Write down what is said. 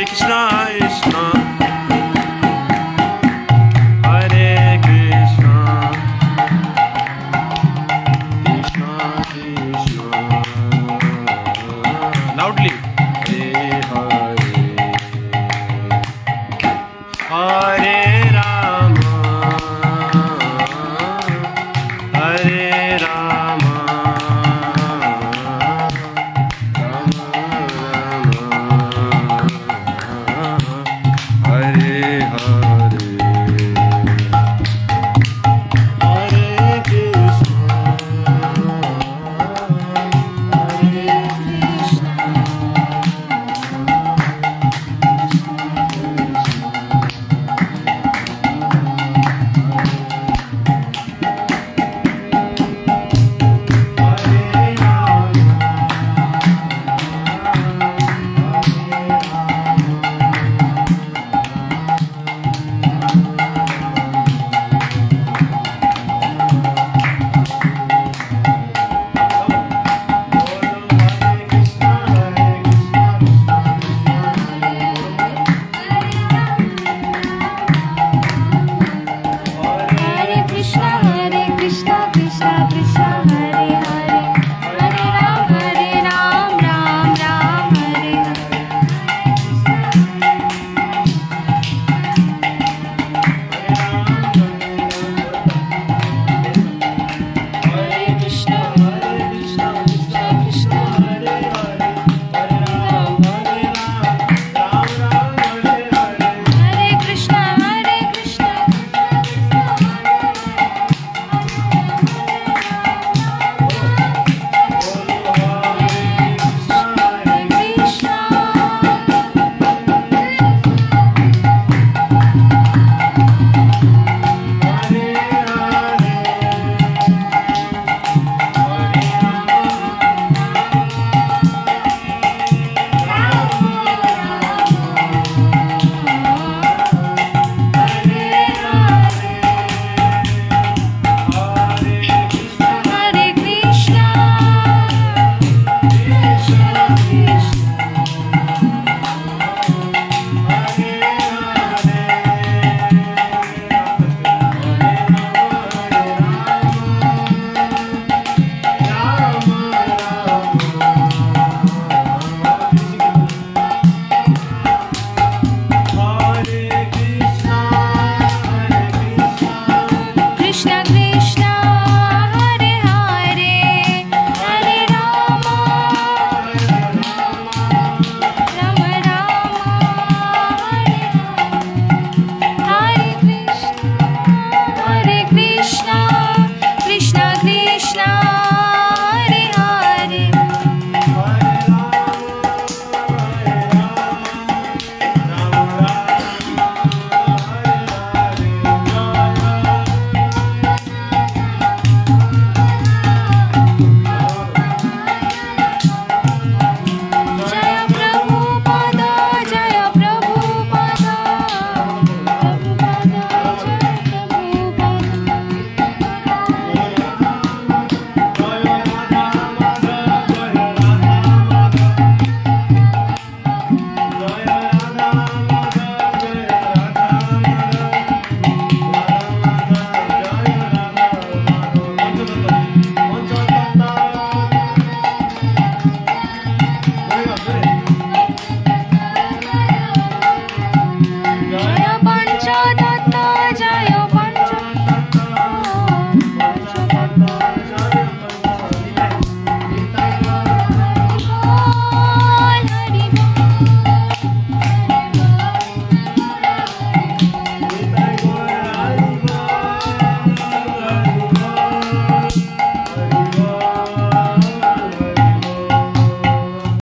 Hare Krishna, Krishna